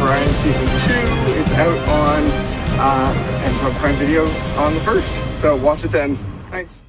Ryan Season 2. It's out on Amazon Prime Video on the 1st, so watch it then. Thanks.